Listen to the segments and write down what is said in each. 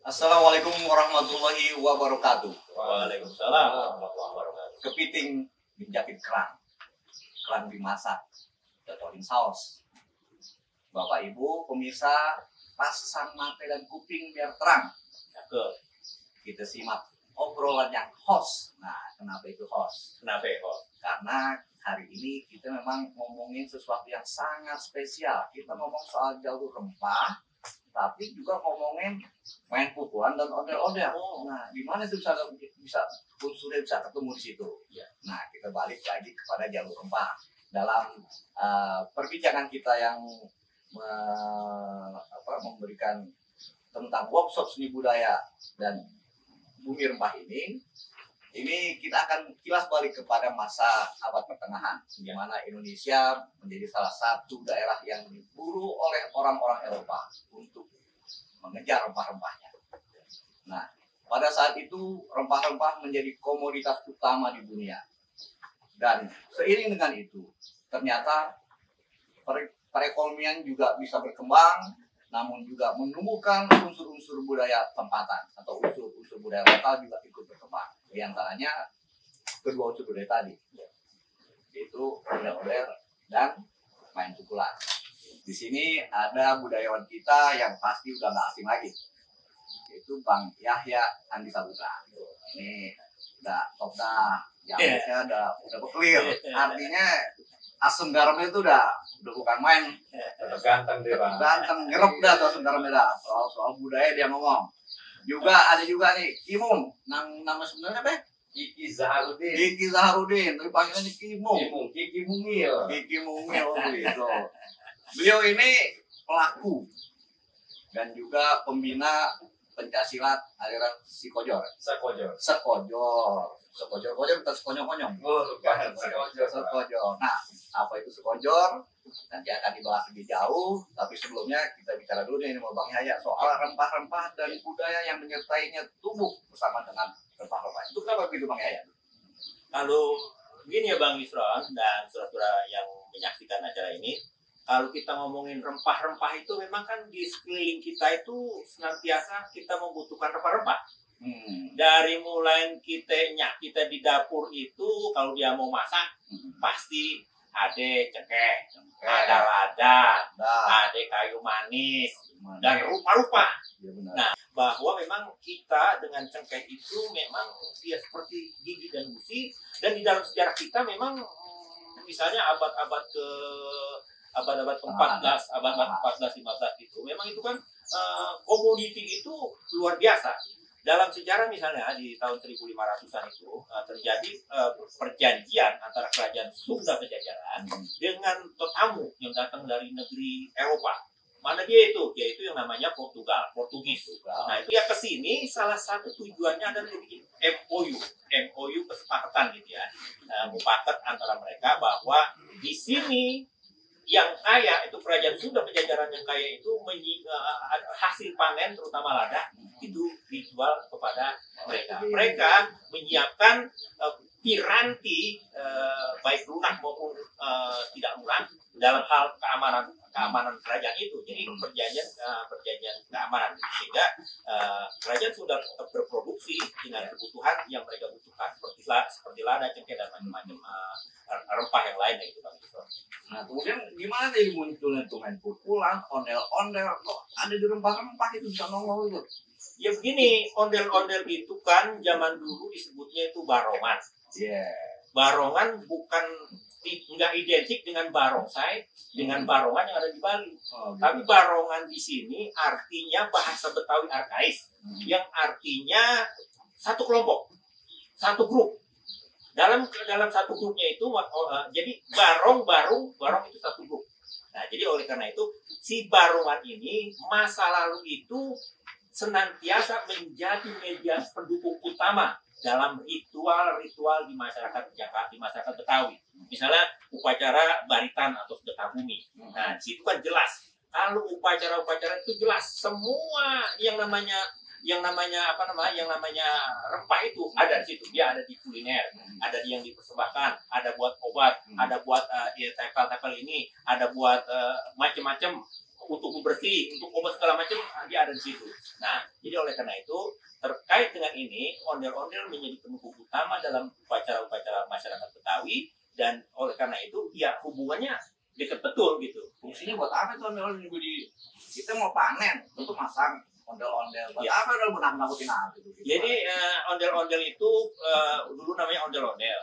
Assalamualaikum warahmatullahi wabarakatuh. Waalaikumsalam warahmatullahi wabarakatuh. Kepiting dijakin kerang dimasak, cocokin saus. Bapak Ibu pemirsa, pasang mata dan kuping biar terang. Kita simak obrolan yang host. Nah, kenapa itu host? Karena hari ini kita memang ngomongin sesuatu yang sangat spesial. Kita ngomong soal jalur rempah, tapi juga ngomongin main pukulan dan ondel-ondel. Nah, di mana itu bisa unsurnya bisa ketemu di situ. Ya. Nah, kita balik lagi kepada jalur rempah. Dalam perbincangan kita yang memberikan tentang workshop seni budaya dan bumi rempah ini kita akan kilas balik kepada masa abad pertengahan, di mana Indonesia menjadi salah satu daerah yang diburu oleh orang-orang Eropa untuk mengejar rempah-rempahnya. Nah, pada saat itu rempah-rempah menjadi komoditas utama di dunia. Dan seiring dengan itu, ternyata perekonomian juga bisa berkembang, namun juga menumbuhkan unsur-unsur budaya tempatan atau unsur-unsur budaya lokal juga ikut berkembang. Di antaranya kedua unsur budaya tadi, yaitu ondel-ondel dan main pukulan. Di sini ada budayawan kita yang pasti udah nggak asing lagi, yaitu Bang Yahya Andi Sabuka. Ini udah top dah, jamurnya udah clear, artinya asam garamnya itu udah bukan main, udah ganteng deh Bang. Ganteng ngerep dah tuh asam garamnya dah. Soal budaya dia ngomong. Juga ada juga nih Kimung, nama sebenarnya apa? Kiki Zaharudin. Kiki Zaharudin, tapi panggilannya Kimung. Kiki Mungil. Kiki Mungil gitu. Beliau ini pelaku dan juga pembina pencaksilat aliran Sekojor. Sekojor bukan sekonyong-konyong. Sekojor. Nah, apa itu Sekojor? Nanti akan dibahas lebih jauh. Tapi sebelumnya kita bicara dulu nih sama Bang Yahya soal rempah-rempah dan budaya yang menyertainya tumbuh bersama dengan rempah-rempah. Itu kenapa begitu Bang Yahya? Kalau begini ya Bang Misron dan saudara yang menyaksikan acara ini, kalau kita ngomongin rempah-rempah itu memang kan di sekeliling kita itu senantiasa kita membutuhkan rempah-rempah. Dari mulai kita di dapur itu kalau dia mau masak pasti ada cengkeh, ada lada, ada kayu manis, dan rupa-rupa. Ya, nah, bahwa memang kita dengan cengkeh itu memang dia seperti gigi dan gusi, dan di dalam sejarah kita memang misalnya abad-abad ke-14, abad 14-15 itu memang itu kan komoditi itu luar biasa. Dalam sejarah misalnya di tahun 1500-an itu terjadi perjanjian antara kerajaan Sunda Pajajaran dengan tetamu yang datang dari negeri Eropa. Mana dia itu? Yaitu yang namanya Portugis. Nah, itu ya ke sini salah satu tujuannya adalah bikin MOU kesepakatan gitu ya. Mufakat antara mereka bahwa di sini yang kaya itu kerajaan Sunda Pajajaran yang kaya itu hasil panen terutama lada itu dijual kepada mereka. Mereka menyiapkan piranti baik lunak maupun tidak lunak dalam hal keamanan kerajaan itu. Jadi perjanjian keamanan sehingga kerajaan sudah berproduksi dengan kebutuhan yang mereka butuhkan seperti lada, cengkeh dan macam-macam rempah yang lain gitu Bang. Nah, kemudian gimana sih munculnya tuh main pukulan, ondel-ondel kok ada di rempah-rempah itu bisa nongol gitu? Ya begini, ondel-ondel itu kan zaman dulu disebutnya itu barongan. Barongan nggak identik dengan barongsai, dengan barongan yang ada di Bali. Tapi barongan di sini artinya bahasa Betawi arkais, yang artinya satu kelompok, satu grup. Dalam satu grupnya itu jadi barong itu satu grup. Nah, jadi oleh karena itu si barongan ini masa lalu itu senantiasa menjadi media pendukung utama dalam ritual-ritual di masyarakat Jakarta, di masyarakat Betawi. Misalnya upacara baritan atau sedekah bumi. Nah, di situ kan jelas Kalau upacara-upacara itu jelas semua yang namanya rempah itu ada di situ. Dia ada di kuliner, ada yang dipersembahkan, ada buat obat, ada buat tepel-tepel ini, ada buat macam-macam untuk bebersih, untuk obat segala macam, dia ada di situ. Nah, jadi oleh karena itu terkait dengan ini, ondel-ondel menjadi penuh utama dalam upacara-upacara masyarakat Betawi, dan oleh karena itu ya hubungannya dekat betul gitu. Fungsinya buat apa tuh ondel-ondel juga di kita mau panen, itu masang ondel-ondel. Buat apa ondel menakut-nakutin api? Jadi ondel-ondel itu dulu namanya ondel-ondel.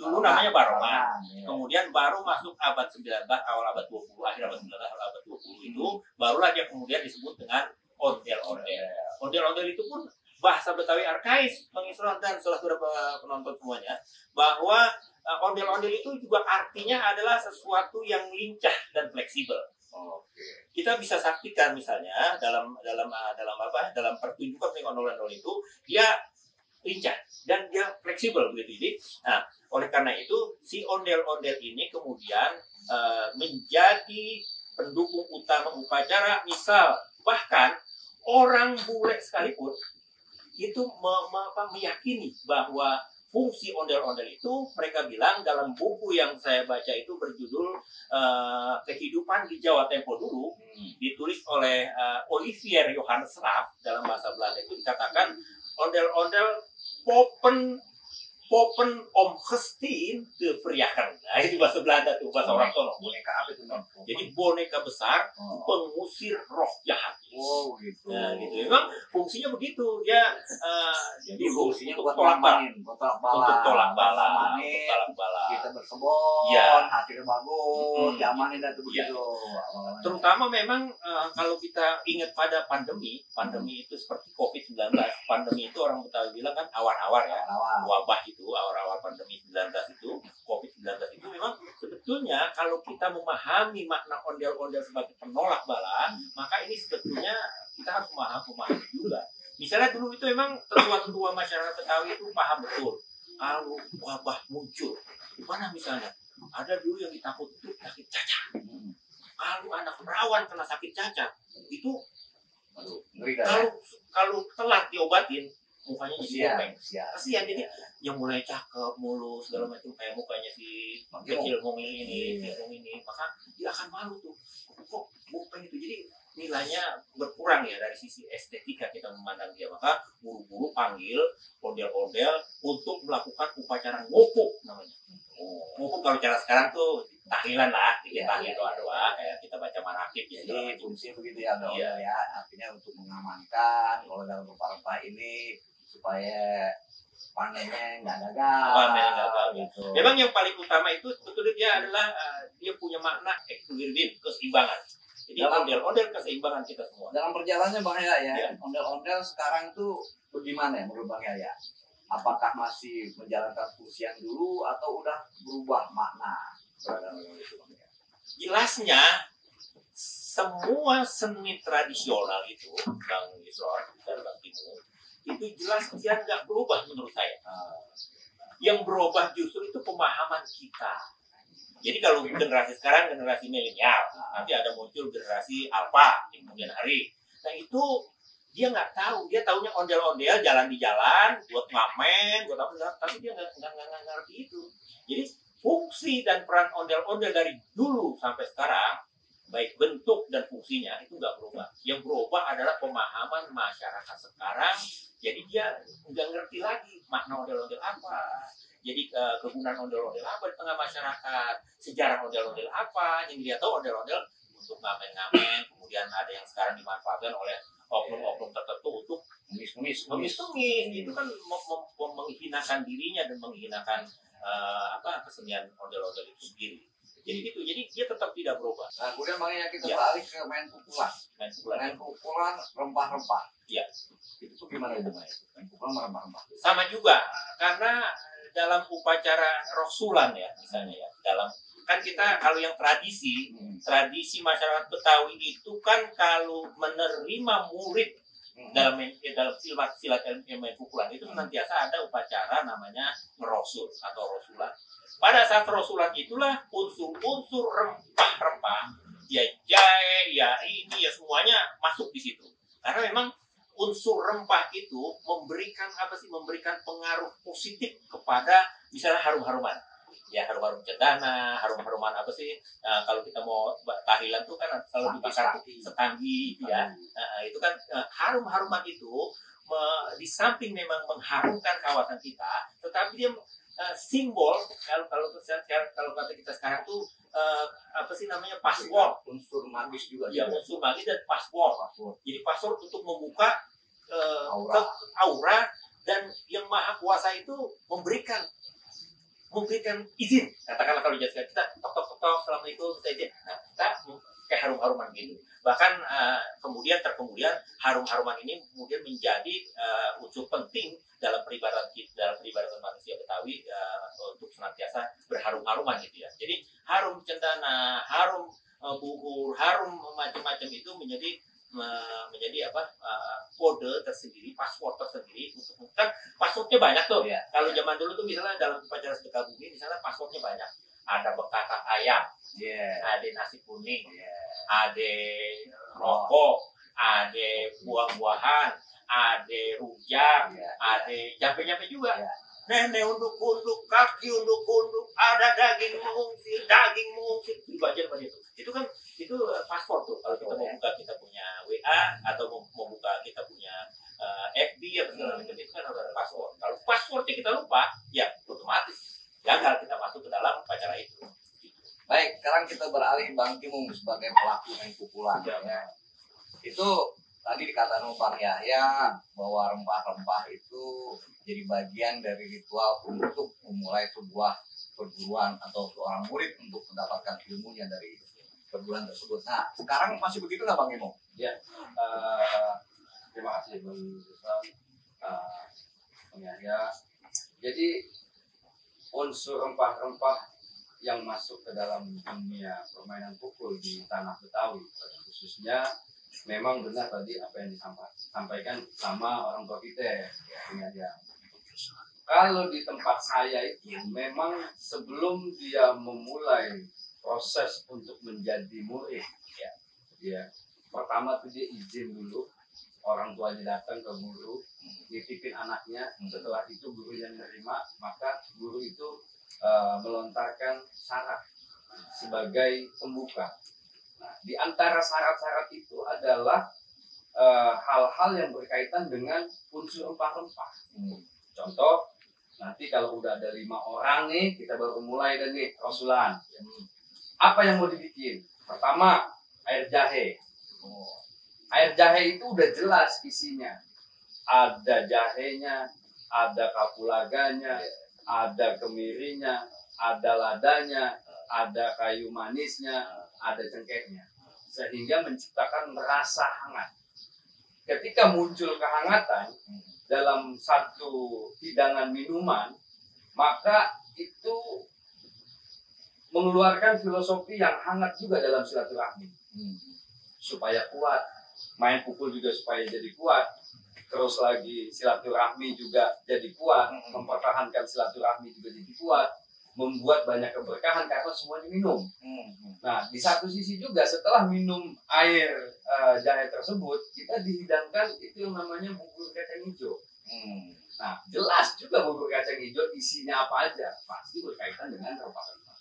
Dulu namanya barongan. Kemudian baru masuk abad 19, awal abad 20, akhir abad 19, awal abad 20 itu barulah dia kemudian disebut dengan ondel-ondel. Ondel-ondel itu pun bahasa Betawi arkais, Bang Isron dan saudara penonton semuanya, bahwa ondel-ondel itu juga artinya adalah sesuatu yang lincah dan fleksibel. Oke. Kita bisa saksikan misalnya dalam pertunjukan ondel-ondel itu dia lincah dan dia fleksibel begitu. Nah, oleh karena itu si ondel-ondel ini kemudian menjadi pendukung utama upacara. Misal bahkan orang bule sekalipun itu meyakini bahwa fungsi ondel-ondel itu, mereka bilang dalam buku yang saya baca itu berjudul Kehidupan di Jawa Tempo Dulu, ditulis oleh Olivier Johannes Rapp, dalam bahasa Belanda itu dikatakan ondel-ondel popen om gestin de verjagen. Nah, itu bahasa Belanda tuh, bahasa orang Solo. Boneka apa itu? Jadi boneka besar pengusir roh jahat. Wow, gitu. Nah, gitu. Memang fungsinya begitu. Dia jadi fungsinya buat tolak bala. Kita bersebon, ya. Hasilnya bagus, diamanin dan begitu. Ya. Terutama memang kalau kita ingat pada pandemi itu seperti COVID-19. Pandemi itu orang Betawi bilang kan awar-awar ya. Wabah itu. Awal-awal pandemi 19 itu, COVID-19 itu memang sebetulnya kalau kita memahami makna ondel-ondel sebagai penolak bala, maka ini sebetulnya kita harus memahami juga. Misalnya dulu itu memang tetua-tetua masyarakat Betawi itu paham betul kalau wabah muncul. Mana misalnya, ada dulu yang ditakut itu sakit cacat. Kalau anak perawan kena sakit cacat, itu kalau telat diobatin, mukanya jadi kopeng, kasihan. Jadi yang mulai cakep, mulus, segala macam kayak mukanya si kecil mungil ini, maka dia akan malu tuh. Kok kopeng itu? Jadi nilainya berkurang ya dari sisi estetika kita memandang dia. Maka buru-buru panggil ondel-ondel untuk melakukan upacara ngopuk namanya. Ngopuk kalau cara sekarang tuh tahlilan lah, tahlil doa-doa kayak kita baca marakib ya. Jadi fungsinya begitu ya, artinya untuk mengamankan kalau dalam rempah-rempah ini supaya panennya nggak gagal gitu. Memang yang paling utama itu sebetulnya dia adalah dia punya makna equilibrium, keseimbangan. Jadi ondel-ondel keseimbangan kita semua. Dalam perjalanannya Bang Yahya, ondel-ondel sekarang tuh bagaimana ya menurut Bang Yahya? Apakah masih menjalankan fungsi yang dulu atau udah berubah makna? Jelasnya semua seni tradisional itu, Bang Isron dan Bang Kimung, itu jelas dia nggak berubah menurut saya. Yang berubah justru itu pemahaman kita. Jadi kalau generasi sekarang generasi milenial, nanti ada muncul generasi alfa di kemudian hari. Nah itu dia nggak tahu, dia taunya ondel-ondel jalan di jalan, buat ngamen, buat apa segala, tapi dia nggak ngerti itu. Jadi fungsi dan peran ondel-ondel dari dulu sampai sekarang, baik bentuk dan fungsinya itu nggak berubah. Yang berubah adalah pemahaman masyarakat sekarang. Jadi dia nggak ngerti lagi makna ondel-ondel apa. Jadi kegunaan ondel-ondel apa di tengah masyarakat. Sejarah ondel-ondel apa. Yang dia tahu ondel-ondel untuk ngamen-ngamen. Kemudian ada yang sekarang dimanfaatkan oleh oknum-oknum tertentu untuk ngemis-ngemis. Itu kan menghinakan dirinya dan menghinakan kesenian ondel-ondel itu sendiri. Jadi gitu, jadi dia tetap tidak berubah. Nah, kemudian makanya kita balik ke main pukulan. Main pukulan rempah-rempah. Iya. Itu gimana itu, Mas? Main pukulan rempah-rempah. Sama juga, karena dalam upacara rosulan ya, misalnya ya, dalam kan kita kalau yang tradisi masyarakat Betawi itu kan kalau menerima murid dalam silat main pukulan itu senantiasa ada upacara namanya merosul atau rosulan. Pada saat rosulan itulah unsur-unsur rempah-rempah ya jahe, ya ini, ya semuanya masuk di situ. Karena memang unsur rempah itu memberikan apa sih? Memberikan pengaruh positif kepada misalnya harum-haruman. Ya harum-harum cendana, harum-haruman apa sih? Nah, kalau kita mau tahlilan tuh kan selalu dibakar setangi, ya. Nah, itu kan harum-haruman itu di samping memang mengharumkan kawasan kita, tetapi dia simbol kalau kata kita sekarang tuh apa sih namanya password, unsur magis juga. Ya, unsur magis dan password. Jadi password untuk membuka aura dan yang maha kuasa itu memberikan izin. Katakanlah kalau jadikan kita tok selama itu kita izin. Nah, kita kayak harum-haruman gitu. Bahkan kemudian harum-haruman ini kemudian menjadi unsur penting dalam peribadatan manusia Betawi untuk senantiasa berharum-haruman gitu ya. Jadi harum cendana, harum buhur, harum macam-macam itu menjadi kode tersendiri, password tersendiri untuk kan passwordnya banyak tuh. Yeah. Kalau zaman dulu tuh misalnya dalam upacara sedekah bumi misalnya passwordnya banyak. Ada bekakak ayam, ada nasi kuning, ada rokok, ada buah-buahan, ada rujak, ada jampe-jampe juga. Nenek unduk-unduk, kaki unduk-unduk, ada daging mengungsi, dibaca pada itu. Itu kan itu password tuh. Kalau kita membuka kita punya WA atau membuka kita punya FB ya segala macam itu kan ada password. Kalau passwordnya kita lupa, ya otomatis gagal kita masuk ke dalam acara itu. Baik, sekarang kita beralih Bang Kimung sebagai pelaku main pukulan. Ya. Itu tadi dikatakan Bang Yahya bahwa rempah-rempah itu jadi bagian dari ritual untuk memulai sebuah perguruan atau seorang murid untuk mendapatkan ilmunya dari perguruan tersebut. Nah, sekarang masih begitu nggak Bang Kimung? Ya, terima kasih Bang Yahya. Jadi unsur rempah-rempah yang masuk ke dalam dunia permainan pukul di tanah Betawi khususnya memang benar tadi apa yang disampaikan sama orang tua kita ya. Kalau di tempat saya itu memang sebelum dia memulai proses untuk menjadi murid ya pertama tuh dia izin dulu orang tuanya datang ke guru nitipin anaknya, setelah itu guru yang menerima, maka guru itu melontarkan syarat sebagai pembuka. Nah, di antara syarat-syarat itu adalah hal-hal yang berkaitan dengan unsur rempah-rempah. Contoh, nanti kalau udah ada 5 orang nih, kita baru mulai dan nih, rasulan. Apa yang mau dibikin? Pertama, air jahe. Air jahe itu udah jelas isinya. Ada jahenya, ada kapulaganya, ada kemirinya, ada ladanya, ada kayu manisnya, ada cengkehnya. Sehingga menciptakan rasa hangat. Ketika muncul kehangatan dalam satu hidangan minuman, maka itu mengeluarkan filosofi yang hangat juga dalam silaturahmi. Supaya kuat, main pukul juga supaya jadi kuat. Terus lagi silaturahmi juga jadi kuat, mempertahankan silaturahmi juga jadi kuat, membuat banyak keberkahan karena semua diminum. Nah, di satu sisi juga setelah minum air jahe tersebut, kita dihidangkan itu yang namanya bubur kacang hijau. Nah, jelas juga bubur kacang hijau isinya apa aja, pasti berkaitan dengan rempah-rempah.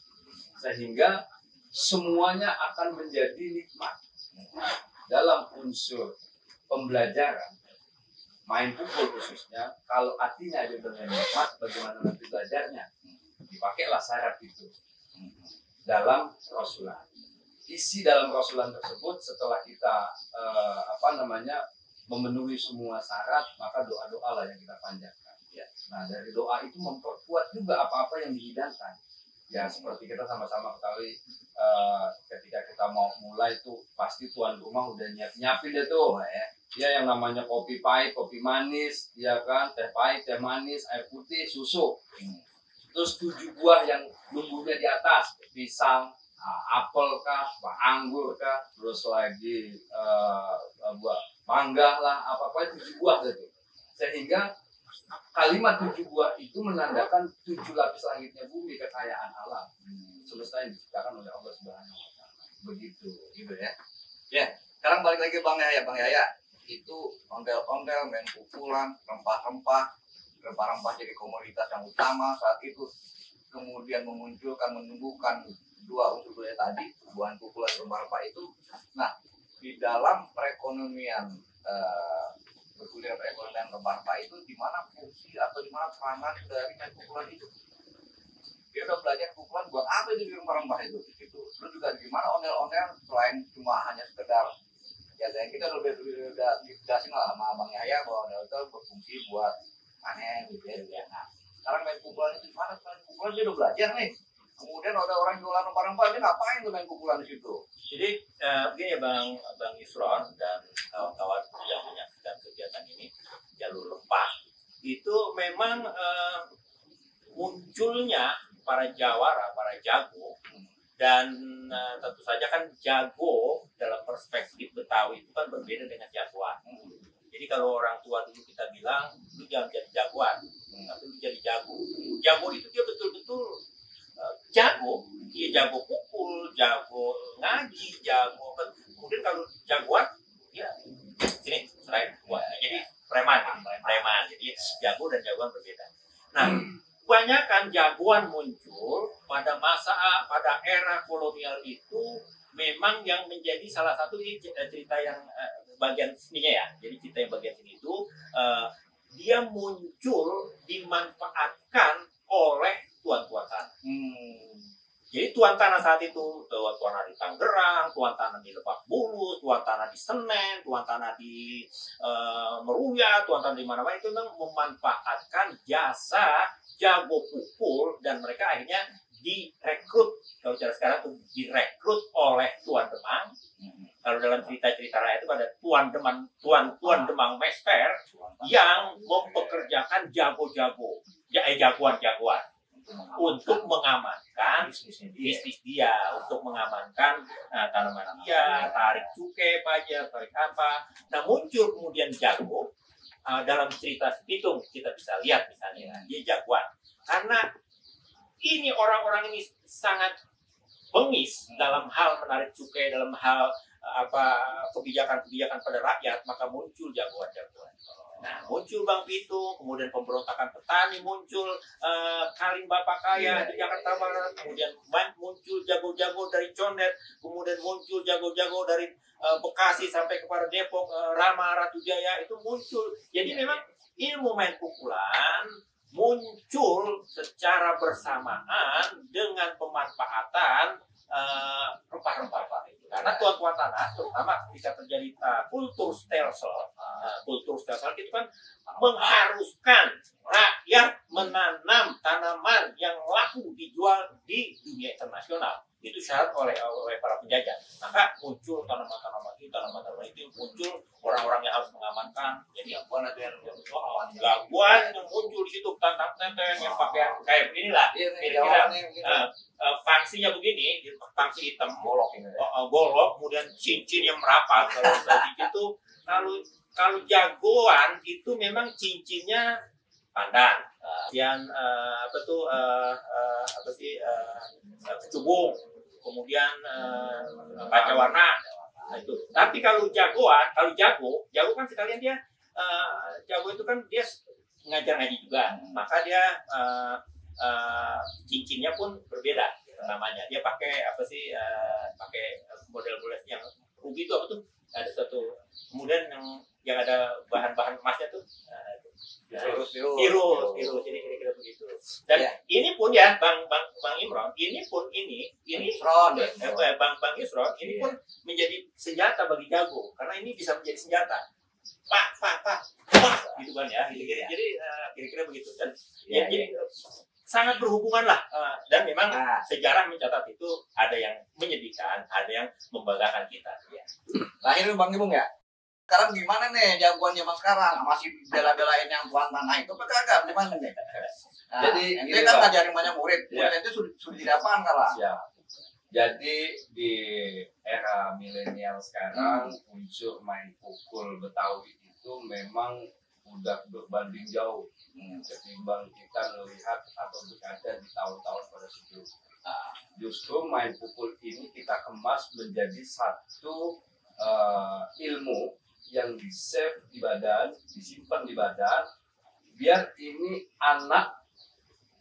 Sehingga semuanya akan menjadi nikmat. Dalam unsur pembelajaran, main pukul khususnya, kalau hatinya ada dengan nikmat, bagaimana nanti belajarnya? Dipakailah syarat itu dalam rasulan. Isi dalam rasulan tersebut setelah kita memenuhi semua syarat, maka doa-doa lah yang kita panjatkan. Ya. Nah, dari doa itu memperkuat juga apa-apa yang dihidangkan. Ya, seperti kita sama-sama ketahui ketika kita mau mulai tuh pasti tuan rumah udah nyiapin deh tuh ya. Dia yang namanya kopi pahit, kopi manis, dia kan teh pahit, teh manis, air putih, susu. Terus 7 buah yang lumbuhnya di atas, pisang, apel kah, anggur kah, terus lagi buah mangga lah, apa-apa 7 buah gitu. Sehingga kalimat 7 buah itu menandakan 7 lapis langitnya bumi kekayaan alam. Semesta yang diciptakan oleh Allah Subhanahu wa Ta'ala. begitu gitu ya. Ya, sekarang balik lagi Bang Yahya. Bang Yahya itu ondel-ondel, main pukulan, rempah-rempah jadi komoditas yang utama saat itu, kemudian memunculkan, menumbuhkan dua unsur budaya tadi, buah pukulan, rempah-rempah itu. Nah, di dalam perekonomian berkuliah perekonomian rempah-rempah itu, di mana fungsi atau di mana peranan dari main pukulan itu? Dia udah belajar pukulan buat apa itu di rempah-rempah itu? Terus juga gimana ondel-ondel selain cuma hanya sekedar ya, dan kita udah dijelasin lah sama Bang Yahya bahwa ondel-ondel berfungsi buat aneh gitu ya. Nah, sekarang main pukulan itu gimana? Main pukulan dia udah belajar nih. Kemudian ada orang jualan rempah-rempah, dia ngapain tuh main pukulan di situ? Jadi begini ya Bang Isron dan kawan-kawan yang menyaksikan kegiatan ini, jalur rempah itu memang munculnya para jawara, para jago. Dan tentu saja kan jago dalam perspektif Betawi itu kan berbeda dengan jagoan. Jadi kalau orang tua dulu kita bilang, lu jangan jadi jagoan, tapi lu jadi jago. Jago itu dia betul-betul jago. Dia jago pukul, jago ngaji, jago. Kemudian kalau jagoan, ya sini, selain gua. Jadi preman. Jadi jago dan jagoan berbeda. Nah, kebanyakan jagoan muncul pada masa, pada era kolonial itu memang yang menjadi salah satu cerita yang bagian sininya ya. Jadi cerita yang bagian sini itu dia muncul dimanfaatkan oleh tuan-tuan tanah. Jadi tuan tanah saat itu, tuan tanah di Tangerang, tuan tanah di Lebak Bulus, tuan tanah di Senen, tuan tanah di Meruya, tuan tanah di mana-mana itu memang memanfaatkan jasa jago pukul dan mereka akhirnya direkrut, kalau cara sekarang itu direkrut oleh Tuan Demang. Kalau dalam cerita-cerita rakyat itu pada Tuan Demang Mesper yang mempekerjakan jagoan-jagoan. Untuk mengamankan bisnis dia, untuk mengamankan tanaman dia, tarik cukai, pajak, tarik apa. Nah muncul kemudian jago dalam cerita Pitung kita bisa lihat misalnya dia jagoan. Karena ini orang-orang ini sangat bengis dalam hal menarik cukai, dalam hal kebijakan-kebijakan pada rakyat, maka muncul jagoan-jagoan. Nah, muncul Bang Pitung, kemudian pemberontakan petani muncul, Karim Bapak Kaya di Jakarta Barat, kemudian muncul jago-jago dari Condet, kemudian muncul jago-jago dari Bekasi sampai kepada Depok, Rama, Ratu Jaya, itu muncul. Jadi memang ilmu main pukulan muncul secara bersamaan dengan pemanfaatan rempah-rempah. Karena tuan-tuan tanah, terutama ketika terjadi kultur stelsel itu kan mengharuskan rakyat menanam tanaman yang laku dijual di dunia internasional. Itu syarat oleh para penjajah. Maka muncul tanaman-tanaman itu muncul orang-orang yang harus mengamankan. Jadi gangguan ada yang muncul di situ, tantang-tantang yang pakaian kayak beginilah. Kira-kira pangsinya begini, pangsi hitam, golok, kemudian cincin yang merapat kalau tadi itu. Kalau jagoan itu memang cincinnya pandan, yang kecubung, kemudian kaca warna itu. Tapi kalau jagoan, jago kan sekalian dia jago itu kan dia ngajar ngaji juga, maka dia cincinnya pun berbeda namanya. Dia pakai pakai model-model yang ruby itu apa tuh? Ada satu, kemudian yang ada bahan-bahan emasnya tuh biru, jadi kira-kira begitu. Dan ya, ini pun ya Bang Imron, ini pun menjadi senjata bagi jago, karena ini bisa menjadi senjata. Pak gitu kan ya. Jadi kira-kira begitu kan. Ya, jadi sangat berhubungan lah, dan memang sejarah mencatat itu ada yang menyedihkan, ada yang membanggakan kita. Ya. Lahir Bang Kimung ya. Sekarang gimana nih jagoan zaman sekarang? Masih bela-belain yang tuan tanah itu kagak gimana nih? Nah, jadi ini kan ngajarin banyak murid itu sudah didapatkan lah. Ya. Jadi di era milenial sekarang unsur main pukul Betawi itu memang udah berbanding jauh ketimbang kita melihat atau berada di tahun-tahun pada sebelumnya. Nah, justru main pukul ini kita kemas menjadi satu ilmu yang di-save di badan, disimpan di badan, biar ini anak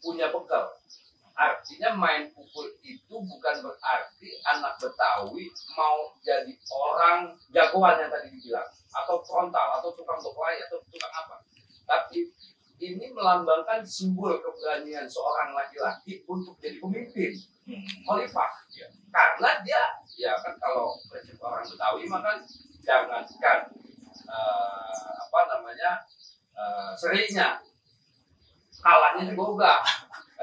punya bekal. Artinya main pukul itu bukan berarti anak Betawi mau jadi orang jagoan yang tadi dibilang, atau frontal, atau tukang doklai, atau tukang apa. Tapi ini melambangkan simbol keberanian seorang laki-laki untuk jadi pemimpin, khalifah. Karena dia, ya kan kalau prinsip orang Betawi, maka jangankan serinya, kalahnya diboga.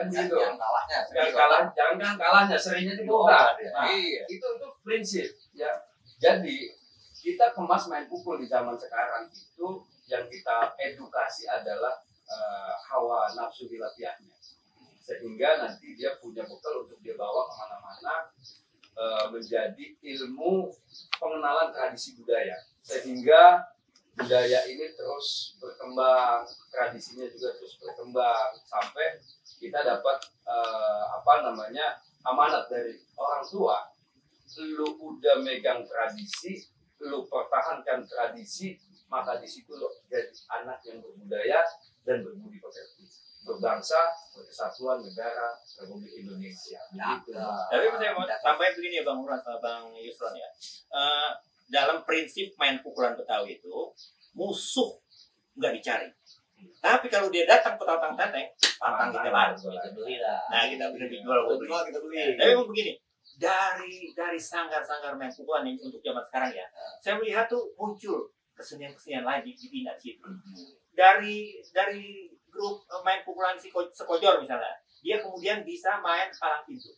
Gitu. Jangan kalahnya, seringnya diboga. Nah, iya. Itu prinsip. Ya. Jadi kita kemas main pukul di zaman sekarang itu yang kita edukasi adalah hawa nafsu dilatihannya, sehingga nanti dia punya bekal untuk dia bawa kemana-mana menjadi ilmu pengenalan tradisi budaya, sehingga budaya ini terus berkembang, tradisinya juga terus berkembang sampai kita dapat amanat dari orang tua. Lu udah megang tradisi, lu pertahankan tradisi, maka di situ lu jadi anak yang berbudaya dan berbudi pekerti, berbangsa, bersatuan negara Republik Indonesia. Tapi saya mau tambahin begini ya Bang Yusron ya. Dalam prinsip main pukulan Betawi itu musuh nggak dicari. Tapi kalau dia datang petang-petang, pantang kita bareng, kita beli lah. Nah kita beli. Tapi mau begini, dari sanggar-sanggar main pukulan yang untuk zaman sekarang ya, saya melihat tuh muncul kesenian-kesenian lagi di pindah situ. Dari grup main pukulan Sekojor misalnya, dia kemudian bisa main palang pintu.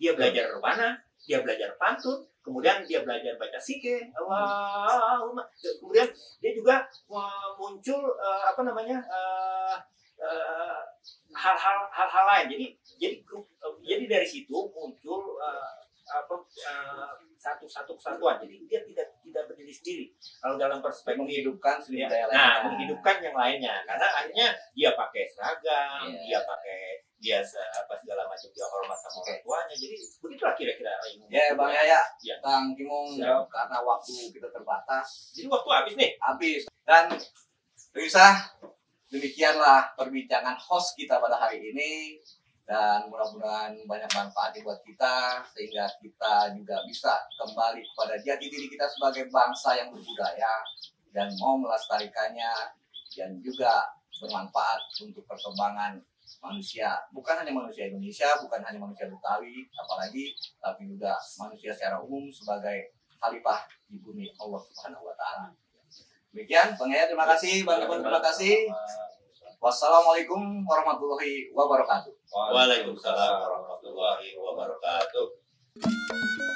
Dia belajar rebana, dia belajar pantun, kemudian dia belajar baca sike, kemudian dia juga muncul hal-hal lain. Jadi dari situ muncul satu kesatuan. Jadi dia tidak berdiri sendiri. Kalau dalam perspektif menghidupkan budaya lain, menghidupkan yang lainnya. Karena akhirnya dia pakai seragam, segala macam, dia hormat sama orang tuanya. Jadi begitulah kira-kira. Bang Yahya, Bang Kimung, karena waktu kita terbatas. Jadi waktu habis nih. Habis. Dan pemirsa, demikianlah perbincangan host kita pada hari ini. Dan mudah-mudahan banyak manfaatnya buat kita, sehingga kita juga bisa kembali kepada jati diri kita sebagai bangsa yang berbudaya dan mau melestarikannya, dan juga bermanfaat untuk perkembangan manusia, bukan hanya manusia Indonesia, bukan hanya manusia Betawi apalagi, tapi juga manusia secara umum sebagai khalifah di bumi Allah Subhanahu wa Ta'ala. Demikian Bang Yahya, terima kasih. Bang Kimung, terima kasih. Wassalamualaikum warahmatullahi wabarakatuh. Waalaikumsalam warahmatullahi wabarakatuh.